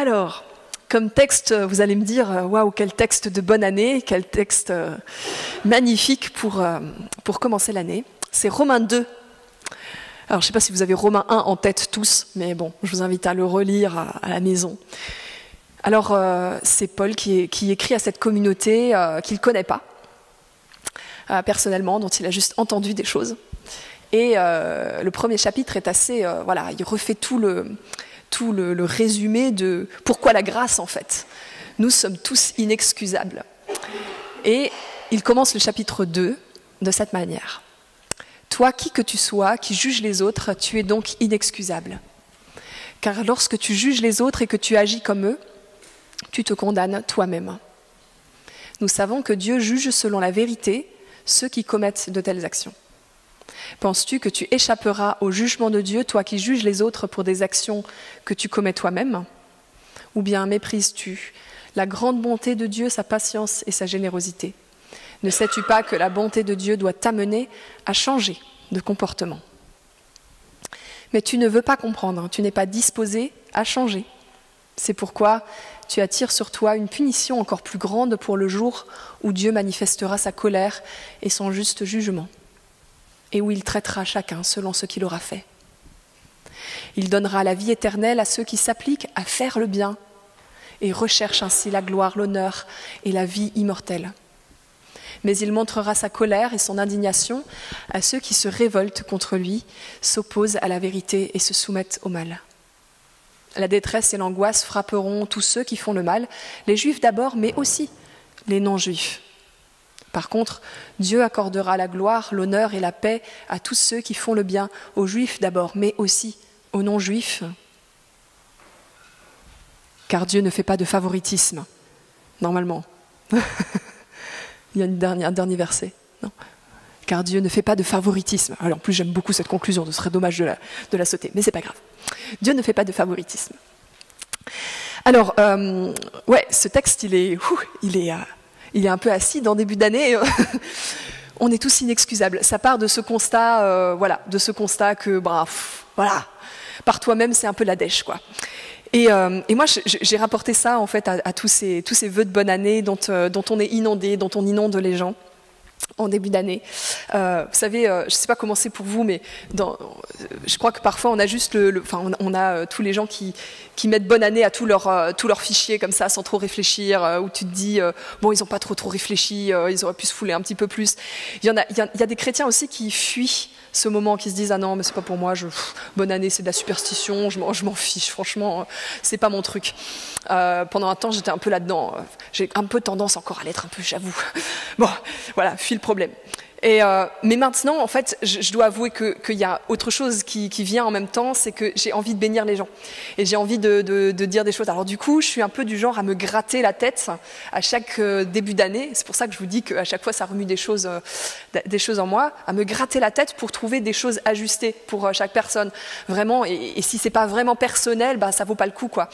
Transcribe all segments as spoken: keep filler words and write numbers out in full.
Alors, comme texte, vous allez me dire, waouh, quel texte de bonne année, quel texte magnifique pour, pour commencer l'année. C'est Romains deux. Alors, je ne sais pas si vous avez Romains un en tête tous, mais bon, je vous invite à le relire à, à la maison. Alors, euh, c'est Paul qui, est, qui écrit à cette communauté euh, qu'il ne connaît pas, euh, personnellement, dont il a juste entendu des choses. Et euh, le premier chapitre est assez... Euh, voilà, il refait tout le... tout le, le résumé de pourquoi la grâce en fait. Nous sommes tous inexcusables. Et il commence le chapitre deux de cette manière. Toi, qui que tu sois, qui juges les autres, tu es donc inexcusable. Car lorsque tu juges les autres et que tu agis comme eux, tu te condamnes toi-même. Nous savons que Dieu juge selon la vérité ceux qui commettent de telles actions. Penses-tu que tu échapperas au jugement de Dieu, toi qui juges les autres pour des actions que tu commets toi-même? Ou bien méprises-tu la grande bonté de Dieu, sa patience et sa générosité? Ne sais-tu pas que la bonté de Dieu doit t'amener à changer de comportement? Mais tu ne veux pas comprendre, tu n'es pas disposé à changer. C'est pourquoi tu attires sur toi une punition encore plus grande pour le jour où Dieu manifestera sa colère et son juste jugement, et où il traitera chacun selon ce qu'il aura fait. Il donnera la vie éternelle à ceux qui s'appliquent à faire le bien et recherchent ainsi la gloire, l'honneur et la vie immortelle. Mais il montrera sa colère et son indignation à ceux qui se révoltent contre lui, s'opposent à la vérité et se soumettent au mal. La détresse et l'angoisse frapperont tous ceux qui font le mal, les Juifs d'abord, mais aussi les non-Juifs. Par contre, Dieu accordera la gloire, l'honneur et la paix à tous ceux qui font le bien, aux Juifs d'abord, mais aussi aux non-Juifs. Car Dieu ne fait pas de favoritisme, normalement. Il y a une dernière, un dernier verset. Non. Car Dieu ne fait pas de favoritisme. Alors, en plus, j'aime beaucoup cette conclusion, ce serait dommage de la, de la sauter, mais c'est pas grave. Dieu ne fait pas de favoritisme. Alors, euh, ouais, ce texte, il est... Ouf, il est euh, Il est un peu acide en début d'année. On est tous inexcusables. Ça part de ce constat, euh, voilà, de ce constat que, bah, pff, voilà, par toi-même, c'est un peu la dèche, quoi. Et, euh, et moi, j'ai rapporté ça en fait à, à tous ces tous ces vœux de bonne année dont euh, dont on est inondé, dont on inonde les gens en début d'année. Euh, vous savez, euh, je ne sais pas comment c'est pour vous, mais dans, euh, je crois que parfois on a juste le, le enfin, on, on a euh, tous les gens qui qui mettent bonne année à tous leurs euh, tous leurs fichiers comme ça, sans trop réfléchir, euh, où tu te dis euh, bon, ils n'ont pas trop trop réfléchi, euh, ils auraient pu se fouler un petit peu plus. Il y en a, il y a, il y a des chrétiens aussi qui fuient ce moment, qui se disent ah non, mais c'est pas pour moi, je, pff, bonne année, c'est de la superstition, je m'en je m'en fiche, franchement, euh, c'est pas mon truc. Euh, pendant un temps, j'étais un peu là-dedans. Euh, j'ai un peu tendance encore à l'être, un peu, j'avoue. Bon, voilà, fuis le problème. Et euh, mais maintenant, en fait, je, je dois avouer que qu'il y a autre chose qui, qui vient en même temps, c'est que j'ai envie de bénir les gens et j'ai envie de, de, de dire des choses. Alors du coup, je suis un peu du genre à me gratter la tête à chaque euh, début d'année. C'est pour ça que je vous dis qu'à chaque fois, ça remue des choses, euh, des choses en moi, à me gratter la tête pour trouver des choses ajustées pour euh, chaque personne, vraiment. Et, et si c'est pas vraiment personnel, bah ça vaut pas le coup, quoi.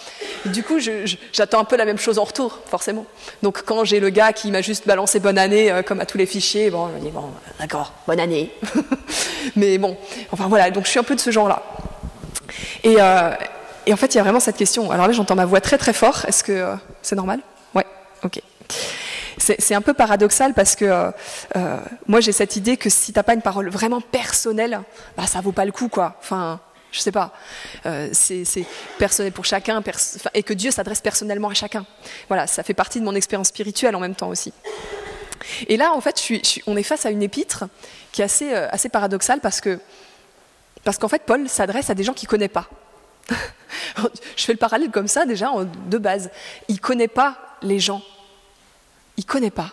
Et du coup, je, je, j'attends un peu la même chose en retour, forcément. Donc quand j'ai le gars qui m'a juste balancé bonne année euh, comme à tous les fichiers, bon, je me dis bon. D'accord, bonne année. Mais bon, enfin voilà, donc je suis un peu de ce genre-là. Et, euh, et en fait, il y a vraiment cette question. Alors là, j'entends ma voix très très fort. Est-ce que euh, c'est normal? Ouais, ok. C'est un peu paradoxal parce que euh, euh, moi, j'ai cette idée que si t'as pas une parole vraiment personnelle, bah ça vaut pas le coup, quoi. Enfin, je sais pas. Euh, c'est personnel pour chacun pers et que Dieu s'adresse personnellement à chacun. Voilà, ça fait partie de mon expérience spirituelle en même temps aussi. Et là, en fait, je suis, je suis, on est face à une épître qui est assez, euh, assez paradoxale parce que, parce qu'en fait, Paul s'adresse à des gens qu'il ne connaît pas. Je fais le parallèle comme ça, déjà, de base. Il ne connaît pas les gens. Il ne connaît pas.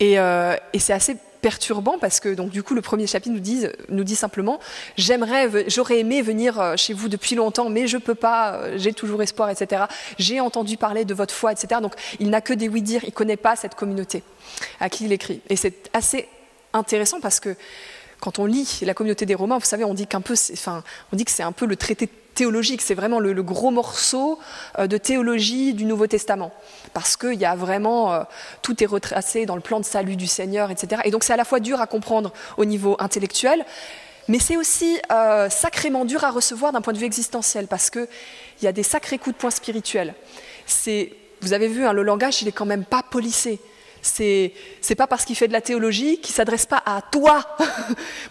Et, euh, et c'est assez perturbant parce que, donc, du coup, le premier chapitre nous dit, nous dit simplement « J'aurais aimé venir chez vous depuis longtemps, mais je ne peux pas, j'ai toujours espoir, et cetera. J'ai entendu parler de votre foi, et cetera » Donc, il n'a que des oui-dire, il ne connaît pas cette communauté à qui il écrit. Et c'est assez intéressant parce que quand on lit la communauté des Romains, vous savez, on dit qu'un peu, enfin, on dit que c'est un peu le traité théologique, c'est vraiment le, le gros morceau de théologie du Nouveau Testament, parce qu'il y a vraiment euh, tout est retracé dans le plan de salut du Seigneur, et cetera. Et donc c'est à la fois dur à comprendre au niveau intellectuel, Mais c'est aussi euh, sacrément dur à recevoir d'un point de vue existentiel, parce qu'il y a des sacrés coups de poing spirituels. Vous avez vu, hein, le langage, il n'est quand même pas polissé. C'est pas parce qu'il fait de la théologie qu'il ne s'adresse pas à toi.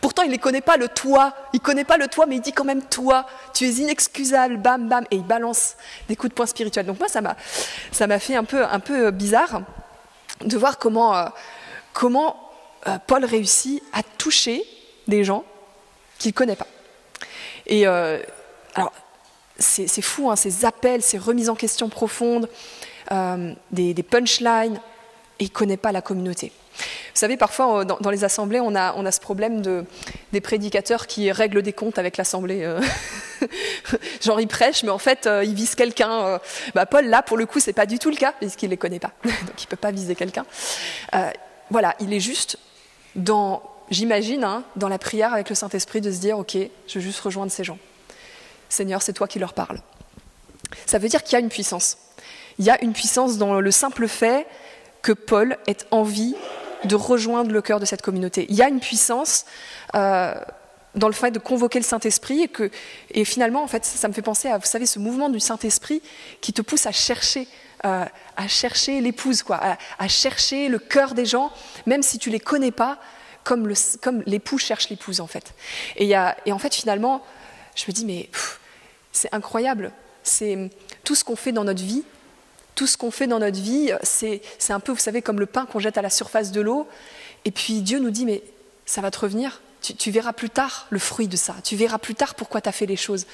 Pourtant, il ne connaît pas le toi. Il ne connaît pas le toi, mais il dit quand même toi. Tu es inexcusable, bam, bam. Et il balance des coups de poing spirituels. Donc moi, ça m'a fait un peu, un peu bizarre de voir comment, euh, comment euh, Paul réussit à toucher des gens qu'il ne connaît pas. Et euh, alors, c'est fou, hein, ces appels, ces remises en question profondes, euh, des, des punchlines. Et il ne connaît pas la communauté. Vous savez, parfois, dans, dans les assemblées, on a, on a ce problème de, des prédicateurs qui règlent des comptes avec l'assemblée. Euh, genre, ils prêchent, mais en fait, euh, ils visent quelqu'un. Euh, bah, Paul, là, pour le coup, ce n'est pas du tout le cas, puisqu'il ne les connaît pas. Donc, il ne peut pas viser quelqu'un. Euh, voilà, il est juste dans, j'imagine, hein, dans la prière avec le Saint-Esprit, de se dire, OK, je veux juste rejoindre ces gens. Seigneur, c'est toi qui leur parles. Ça veut dire qu'il y a une puissance. Il y a une puissance dans le simple fait que Paul ait envie de rejoindre le cœur de cette communauté. Il y a une puissance euh, dans le fait de convoquer le Saint-Esprit, et, que, et finalement, en fait, ça, ça me fait penser à, vous savez, ce mouvement du Saint-Esprit qui te pousse à chercher, euh, à chercher l'épouse, quoi, à, à chercher le cœur des gens, même si tu les connais pas, comme le, comme l'époux cherche l'épouse, en fait. Et, y a, et en fait, finalement, je me dis, mais c'est incroyable, c'est tout ce qu'on fait dans notre vie. Tout ce qu'on fait dans notre vie, c'est un peu, vous savez, comme le pain qu'on jette à la surface de l'eau. Et puis Dieu nous dit, mais ça va te revenir. Tu, tu verras plus tard le fruit de ça. Tu verras plus tard pourquoi tu as fait les choses.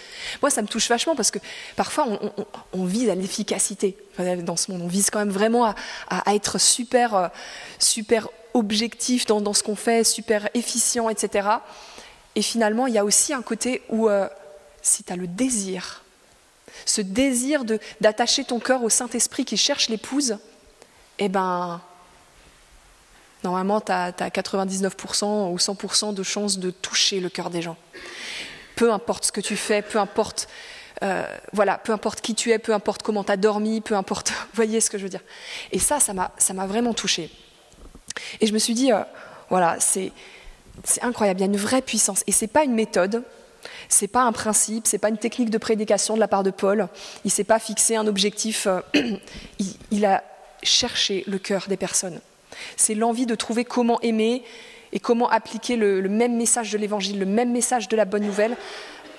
Moi, ça me touche vachement parce que parfois, on, on, on vise à l'efficacité dans ce monde. On vise quand même vraiment à, à être super, super objectif dans, dans ce qu'on fait, super efficient, et cetera. Et finalement, il y a aussi un côté où, euh, si tu as le désir... ce désir d'attacher ton cœur au Saint-Esprit qui cherche l'épouse, eh ben, normalement, tu as, as quatre-vingt-dix-neuf pour cent ou cent pour cent de chances de toucher le cœur des gens. Peu importe ce que tu fais, peu importe, euh, voilà, peu importe qui tu es, peu importe comment tu as dormi, peu importe, vous voyez ce que je veux dire. Et ça, ça m'a vraiment touchée. Et je me suis dit, euh, voilà, c'est incroyable, il y a une vraie puissance. Et ce n'est pas une méthode. Ce n'est pas un principe, ce n'est pas une technique de prédication de la part de Paul. Il ne s'est pas fixé un objectif. Euh, il, il a cherché le cœur des personnes. C'est l'envie de trouver comment aimer et comment appliquer le, le même message de l'Évangile, le même message de la bonne nouvelle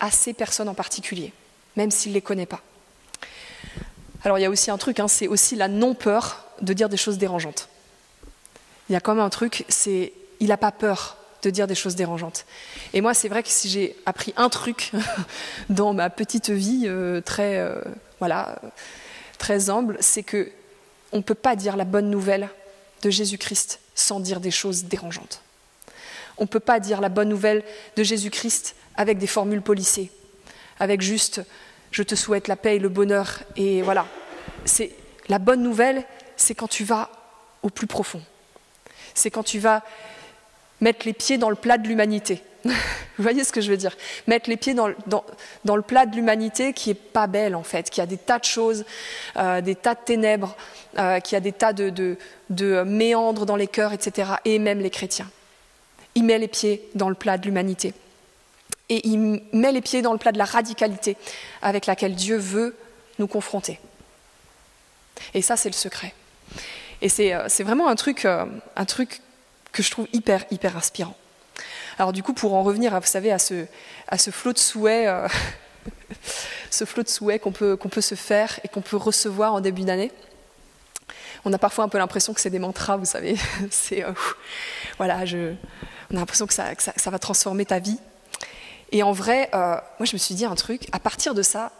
à ces personnes en particulier, même s'il ne les connaît pas. Alors il y a aussi un truc, hein, c'est aussi la non-peur de dire des choses dérangeantes. Il y a quand même un truc, c'est il n'a pas peur de dire des choses dérangeantes. Et moi, c'est vrai que si j'ai appris un truc dans ma petite vie euh, très, euh, voilà, très humble, c'est qu'on ne peut pas dire la bonne nouvelle de Jésus-Christ sans dire des choses dérangeantes. On ne peut pas dire la bonne nouvelle de Jésus-Christ avec des formules polissées, avec juste « je te souhaite la paix et le bonheur ». Et voilà. La bonne nouvelle, c'est quand tu vas au plus profond. C'est quand tu vas... mettre les pieds dans le plat de l'humanité. Vous voyez ce que je veux dire? Mettre les pieds dans le, dans, dans le plat de l'humanité qui n'est pas belle, en fait, qui a des tas de choses, euh, des tas de ténèbres, euh, qui a des tas de, de, de méandres dans les cœurs, et cetera. Et même les chrétiens. Il met les pieds dans le plat de l'humanité. Et il met les pieds dans le plat de la radicalité avec laquelle Dieu veut nous confronter. Et ça, c'est le secret. Et c'est vraiment un truc... un truc que je trouve hyper, hyper inspirant. Alors du coup, pour en revenir, vous savez, à ce, à ce flot de souhaits, euh, ce flot de souhaits qu'on peut, qu'on peut se faire et qu'on peut recevoir en début d'année, on a parfois un peu l'impression que c'est des mantras, vous savez. C'est, euh, voilà, je, on a l'impression que ça, que, ça, que ça va transformer ta vie. Et en vrai, euh, moi je me suis dit un truc, à partir de ça,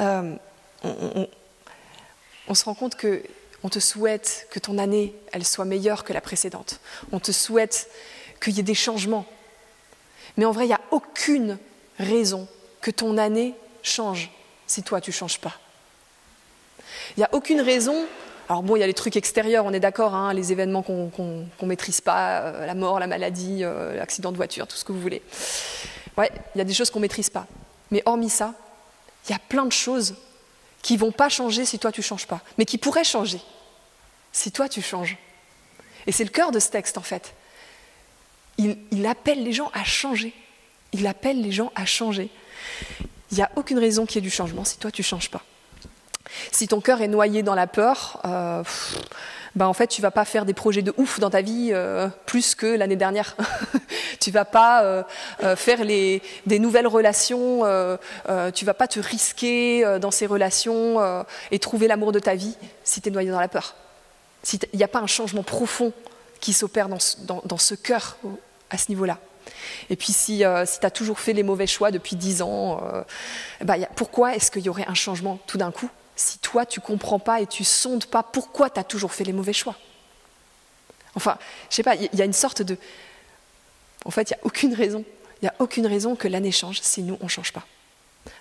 euh, on, on, on se rend compte que on te souhaite que ton année, elle soit meilleure que la précédente. On te souhaite qu'il y ait des changements. Mais en vrai, il n'y a aucune raison que ton année change si toi, tu ne changes pas. Il n'y a aucune raison... Alors bon, il y a les trucs extérieurs, on est d'accord, hein, les événements qu'on qu'on, qu'on maîtrise pas, euh, la mort, la maladie, euh, l'accident de voiture, tout ce que vous voulez. Ouais, il y a des choses qu'on ne maîtrise pas. Mais hormis ça, il y a plein de choses... qui ne vont pas changer si toi tu ne changes pas, mais qui pourraient changer si toi tu changes. Et c'est le cœur de ce texte en fait. Il, il appelle les gens à changer, Il appelle les gens à changer. Il n'y a aucune raison qu'il y ait du changement si toi, tu ne changes pas. Si ton cœur est noyé dans la peur, euh, ben en fait, tu ne vas pas faire des projets de ouf dans ta vie euh, plus que l'année dernière. Tu ne vas pas euh, euh, faire les, des nouvelles relations, euh, euh, tu ne vas pas te risquer euh, dans ces relations euh, et trouver l'amour de ta vie si tu es noyé dans la peur. Si il n'y a pas un changement profond qui s'opère dans, dans, dans ce cœur à ce niveau-là. Et puis si, euh, si tu as toujours fait les mauvais choix depuis dix ans, euh, ben, y a, pourquoi est-ce qu'il y aurait un changement tout d'un coup ? Si toi, tu ne comprends pas et tu ne sondes pas pourquoi tu as toujours fait les mauvais choix. Enfin, je ne sais pas, il y, y a une sorte de... En fait, il n'y a aucune raison. Il n'y a aucune raison que l'année change si nous, on ne change pas.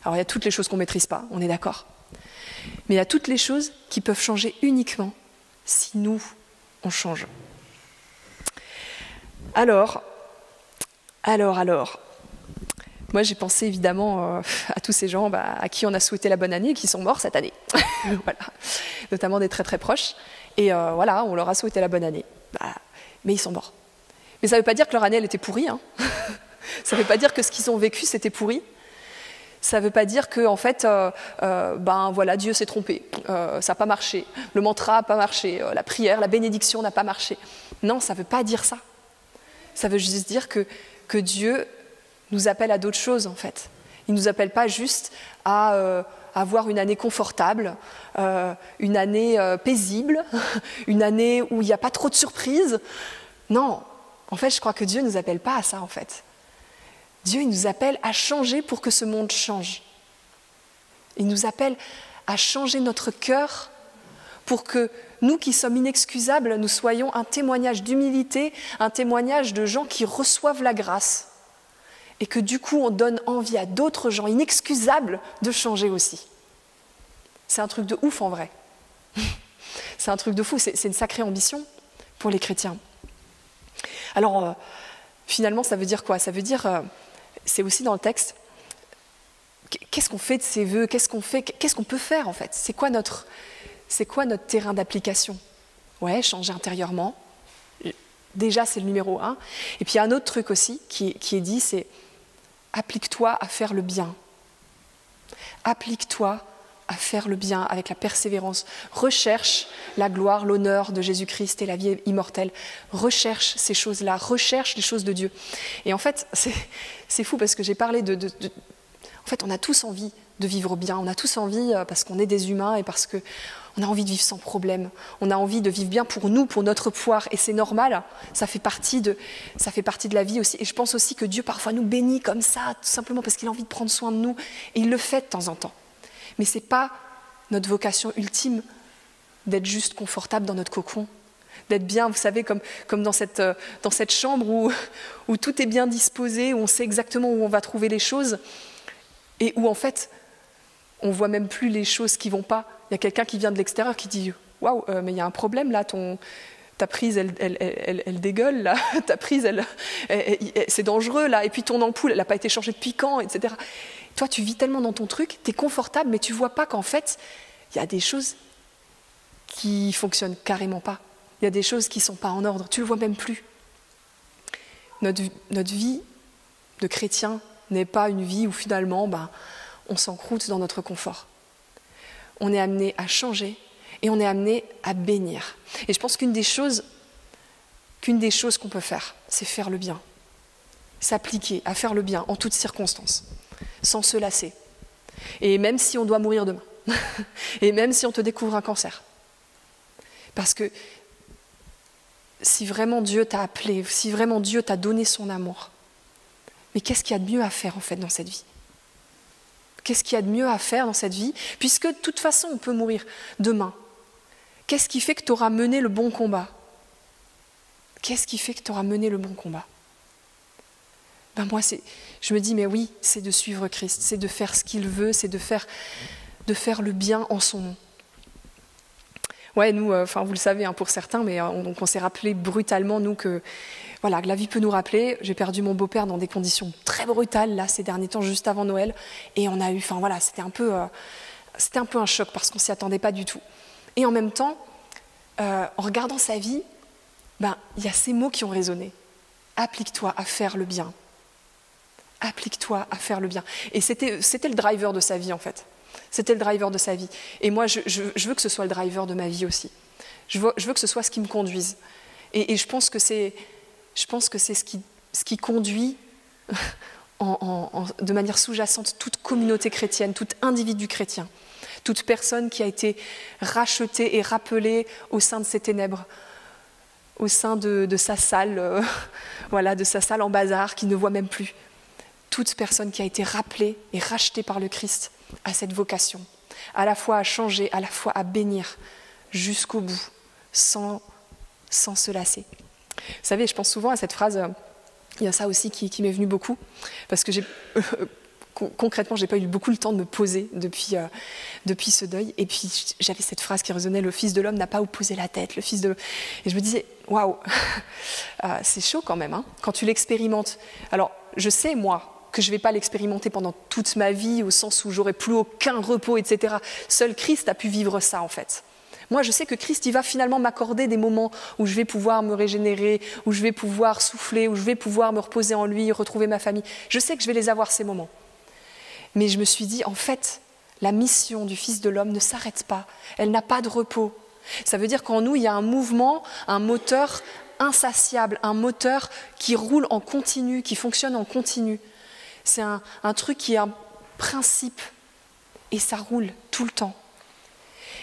Alors, il y a toutes les choses qu'on ne maîtrise pas, on est d'accord. Mais il y a toutes les choses qui peuvent changer uniquement si nous, on change. Alors, alors, alors... Moi, j'ai pensé évidemment euh, à tous ces gens bah, à qui on a souhaité la bonne année et qui sont morts cette année. Voilà. Notamment des très très proches. Et euh, voilà, on leur a souhaité la bonne année. Bah, mais ils sont morts. Mais ça ne veut pas dire que leur année, elle était pourrie. Hein. Ça ne veut pas dire que ce qu'ils ont vécu, c'était pourri. Ça ne veut pas dire que, en fait, euh, euh, ben, voilà, Dieu s'est trompé. Euh, ça n'a pas marché. Le mantra n'a pas marché. Euh, la prière, la bénédiction n'a pas marché. Non, ça ne veut pas dire ça. Ça veut juste dire que, que Dieu... nous appelle à d'autres choses, en fait. Il ne nous appelle pas juste à euh, avoir une année confortable, euh, une année euh, paisible, une année où il n'y a pas trop de surprises. Non, en fait, je crois que Dieu ne nous appelle pas à ça, en fait. Dieu, il nous appelle à changer pour que ce monde change. Il nous appelle à changer notre cœur pour que nous qui sommes inexcusables, nous soyons un témoignage d'humilité, un témoignage de gens qui reçoivent la grâce. Et que du coup, on donne envie à d'autres gens inexcusables de changer aussi. C'est un truc de ouf en vrai. C'est un truc de fou, c'est une sacrée ambition pour les chrétiens. Alors, euh, finalement, ça veut dire quoi? Ça veut dire, euh, c'est aussi dans le texte, qu'est-ce qu'on fait de ces vœux? Qu'est-ce qu'on fait? Qu'est-ce qu'on peut faire en fait? C'est quoi notre, c'est quoi notre terrain d'application? Ouais, changer intérieurement. Déjà, c'est le numéro un. Et puis, il y a un autre truc aussi qui, qui est dit, c'est applique-toi à faire le bien. Applique-toi à faire le bien avec la persévérance. Recherche la gloire, l'honneur de Jésus-Christ et la vie immortelle. Recherche ces choses-là. Recherche les choses de Dieu. Et en fait, c'est fou parce que j'ai parlé de, de, de... En fait, on a tous envie de vivre bien. On a tous envie, parce qu'on est des humains et parce que... on a envie de vivre sans problème, on a envie de vivre bien pour nous, pour notre poire, et c'est normal, ça fait partie de, ça fait partie de la vie aussi. Et je pense aussi que Dieu parfois nous bénit comme ça, tout simplement parce qu'il a envie de prendre soin de nous, et il le fait de temps en temps. Mais ce n'est pas notre vocation ultime d'être juste confortable dans notre cocon, d'être bien, vous savez, comme, comme dans, cette, dans cette chambre où, où tout est bien disposé, où on sait exactement où on va trouver les choses, et où en fait, on ne voit même plus les choses qui ne vont pas. Il y a quelqu'un qui vient de l'extérieur qui dit « Waouh, mais il y a un problème là, ton, ta prise, elle, elle, elle, elle dégueule là, ta prise, elle, elle, elle, c'est dangereux là, et puis ton ampoule, elle n'a pas été changée depuis quand, et cetera » Toi, tu vis tellement dans ton truc, tu es confortable, mais tu ne vois pas qu'en fait, il y a des choses qui ne fonctionnent carrément pas. Il y a des choses qui ne sont pas en ordre, tu ne le vois même plus. Notre, notre vie de chrétien n'est pas une vie où finalement, ben, on s'encroute dans notre confort. On est amené à changer et on est amené à bénir. Et je pense qu'une des choses qu'une des choses qu'on peut faire, c'est faire le bien. S'appliquer à faire le bien en toutes circonstances, sans se lasser. Et même si on doit mourir demain. Et même si on te découvre un cancer. Parce que si vraiment Dieu t'a appelé, si vraiment Dieu t'a donné son amour, mais qu'est-ce qu'il y a de mieux à faire en fait dans cette vie ? Qu'est-ce qu'il y a de mieux à faire dans cette vie, puisque de toute façon, on peut mourir demain. Qu'est-ce qui fait que tu auras mené le bon combat? Qu'est-ce qui fait que tu auras mené le bon combat? Ben moi, c'est, je me dis, mais oui, c'est de suivre Christ, c'est de faire ce qu'il veut, c'est de faire, de faire le bien en son nom. Ouais, nous, enfin, euh, vous le savez hein, pour certains, mais euh, on, on s'est rappelé brutalement, nous, que... Voilà, la vie peut nous rappeler, j'ai perdu mon beau-père dans des conditions très brutales, là, ces derniers temps, juste avant Noël, et on a eu, enfin voilà, c'était un peu, euh, c'était un peu un choc, parce qu'on ne s'y attendait pas du tout. Et en même temps, euh, en regardant sa vie, ben, y a ces mots qui ont résonné. Applique-toi à faire le bien. applique-toi à faire le bien. Et c'était, c'était le driver de sa vie, en fait. C'était le driver de sa vie. Et moi, je, je, je veux que ce soit le driver de ma vie aussi. Je veux, je veux que ce soit ce qui me conduise. Et, et je pense que c'est, je pense que c'est ce qui, ce qui conduit en, en, en, de manière sous-jacente toute communauté chrétienne, tout individu chrétien, toute personne qui a été rachetée et rappelée au sein de ses ténèbres, au sein de, de sa salle, euh, voilà, de sa salle en bazar qui ne voit même plus. Toute personne qui a été rappelée et rachetée par le Christ à cette vocation, à la fois à changer, à la fois à bénir jusqu'au bout, sans, sans se lasser. Vous savez, je pense souvent à cette phrase, euh, il y a ça aussi qui, qui m'est venu beaucoup, parce que j'ai, euh, con, concrètement, je n'ai pas eu beaucoup le temps de me poser depuis, euh, depuis ce deuil, et puis j'avais cette phrase qui résonnait, le Fils de l'homme n'a pas opposé la tête, le Fils de l'homme. Et je me disais, waouh, c'est chaud quand même, hein, quand tu l'expérimentes. Alors, je sais, moi, que je ne vais pas l'expérimenter pendant toute ma vie, au sens où j'aurai plus aucun repos, et cetera. Seul Christ a pu vivre ça, en fait. Moi, je sais que Christ, il va finalement m'accorder des moments où je vais pouvoir me régénérer, où je vais pouvoir souffler, où je vais pouvoir me reposer en lui, retrouver ma famille. Je sais que je vais les avoir, ces moments. Mais je me suis dit, en fait, la mission du Fils de l'homme ne s'arrête pas. Elle n'a pas de repos. Ça veut dire qu'en nous, il y a un mouvement, un moteur insatiable, un moteur qui roule en continu, qui fonctionne en continu. C'est un, un truc qui est un principe et ça roule tout le temps.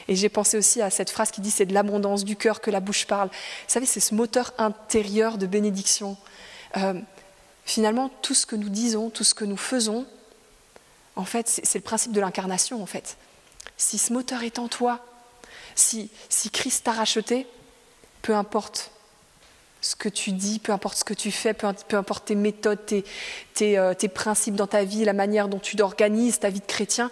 Et j'ai pensé aussi à cette phrase qui dit « c'est de l'abondance du cœur que la bouche parle ». Vous savez, c'est ce moteur intérieur de bénédiction. Euh, finalement, tout ce que nous disons, tout ce que nous faisons, en fait, c'est, c'est le principe de l'incarnation, en fait. Si ce moteur est en toi, si, si Christ t'a racheté, peu importe ce que tu dis, peu importe ce que tu fais, peu importe tes méthodes, tes, tes, euh, tes principes dans ta vie, la manière dont tu t'organises ta vie de chrétien,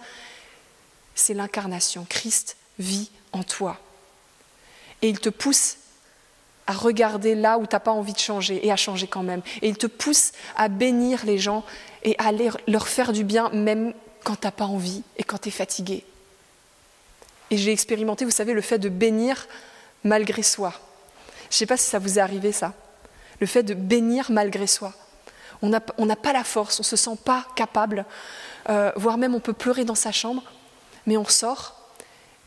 c'est l'incarnation. Christ vit en toi. Et il te pousse à regarder là où tu n'as pas envie de changer, et à changer quand même. Et il te pousse à bénir les gens et à les, leur faire du bien, même quand tu n'as pas envie et quand tu es fatigué. Et j'ai expérimenté, vous savez, le fait de bénir malgré soi. Je ne sais pas si ça vous est arrivé, ça. Le fait de bénir malgré soi. On n'a on n'a pas la force, on ne se sent pas capable, euh, voire même on peut pleurer dans sa chambre, mais on sort,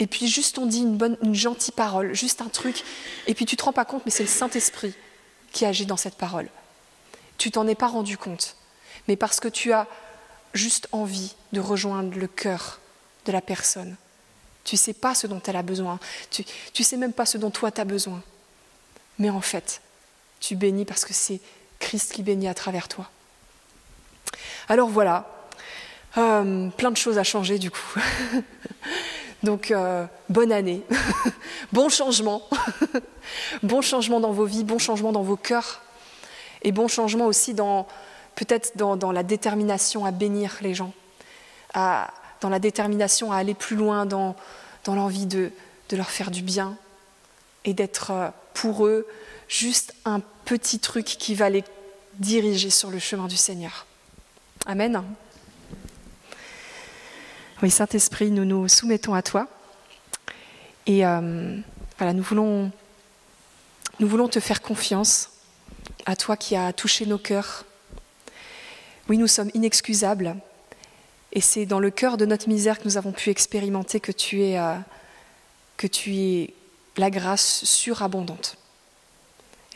et puis juste on dit une, bonne, une gentille parole, juste un truc, et puis tu ne te rends pas compte, mais c'est le Saint-Esprit qui agit dans cette parole. Tu ne t'en es pas rendu compte, mais parce que tu as juste envie de rejoindre le cœur de la personne. Tu ne sais pas ce dont elle a besoin, tu ne sais même pas ce dont toi tu as besoin. Mais en fait, tu bénis parce que c'est Christ qui bénit à travers toi. Alors voilà, euh, plein de choses à changer du coup. Donc, euh, bonne année, bon changement, bon changement dans vos vies, bon changement dans vos cœurs, et bon changement aussi dans, peut-être dans, dans la détermination à bénir les gens, à, dans la détermination à aller plus loin dans, dans l'envie de, de leur faire du bien et d'être... Euh, pour eux, juste un petit truc qui va les diriger sur le chemin du Seigneur. Amen. Oui, Saint-Esprit, nous nous soumettons à toi. Et euh, voilà, nous voulons, nous voulons te faire confiance, à toi qui as touché nos cœurs. Oui, nous sommes inexcusables. Et c'est dans le cœur de notre misère que nous avons pu expérimenter que tu es... Euh, que tu es la grâce surabondante,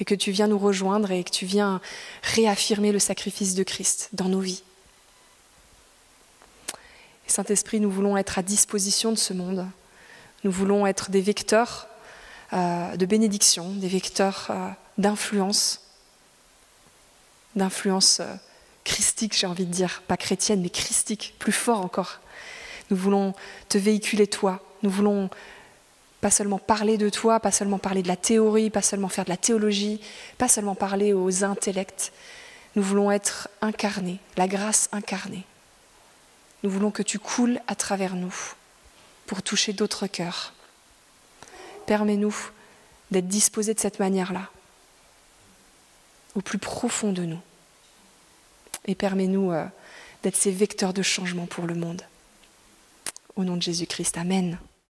et que tu viens nous rejoindre et que tu viens réaffirmer le sacrifice de Christ dans nos vies. Et Saint-Esprit, nous voulons être à disposition de ce monde, nous voulons être des vecteurs euh, de bénédiction, des vecteurs euh, d'influence, d'influence euh, christique, j'ai envie de dire, pas chrétienne, mais christique, plus fort encore. Nous voulons te véhiculer toi, nous voulons pas seulement parler de toi, pas seulement parler de la théorie, pas seulement faire de la théologie, pas seulement parler aux intellects. Nous voulons être incarnés, la grâce incarnée. Nous voulons que tu coules à travers nous pour toucher d'autres cœurs. Permets-nous d'être disposés de cette manière-là, au plus profond de nous. Et permets-nous euh, d'être ces vecteurs de changement pour le monde. Au nom de Jésus-Christ, amen.